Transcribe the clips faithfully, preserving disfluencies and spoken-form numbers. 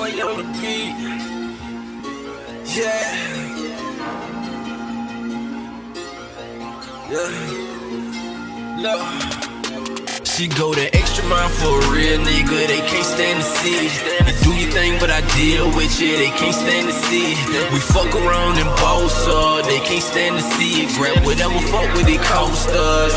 like on the beat. Yeah. Yeah. No. She go the extra mile for a real nigga. They can't stand to see it. Do your thing, but I deal with you. They can't stand to see it. We fuck around and boss up. They can't stand to see it. Grab whatever fuck with it cost us.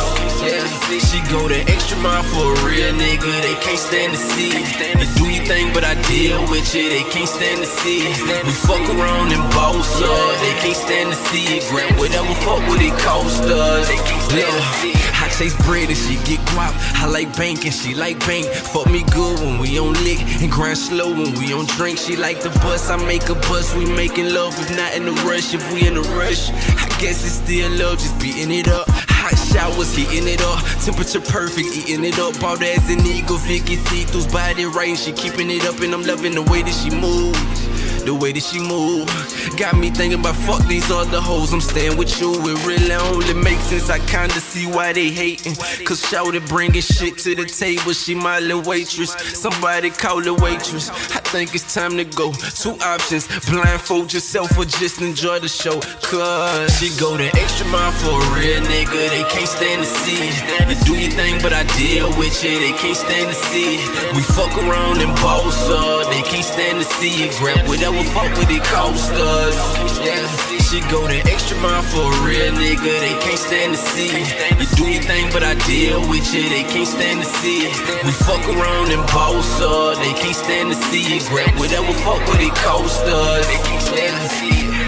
She go the extra mile for a real nigga. They can't stand to see it. Do your thing, but I deal with you. They can't stand to see it. We fuck around and boss up. They can't stand to see it. Grab whatever fuck would it cost us. Yeah. I chase bread and she get guap. I like bank and she like bank. Fuck me good when we on lick and grind slow when we on drink. She like the bus, I make a bus. We making love, if not in a rush. If we in a rush, I guess it's still love, just beating it up. Hot showers, heating it up. Temperature perfect, eating it up. All that as an eagle, Vicky see-through's body right, and she keeping it up, and I'm loving the way that she moves. The way that she move got me thinking about fuck these other hoes. I'm staying with you. It really only makes sense. I kinda see why they hating. Cause shawty bringing shit to the table. She modeling waitress. Somebody call a waitress. I think it's time to go. Two options: blindfold yourself or just enjoy the show. Cause she go the extra mile for a real nigga. They can't stand to see it. Do your thing, but I deal with you. They can't stand to see it. We fuck around and boss up. They can't stand to see it. Grab whatever fuck with it cost us. She go the extra mile for a real nigga. They can't stand to see it. You do your thing, but I deal with you. They can't stand to see it. We fuck around and boss up. They can't stand to see it. Grab whatever fuck with it cost us. They can't stand to see it.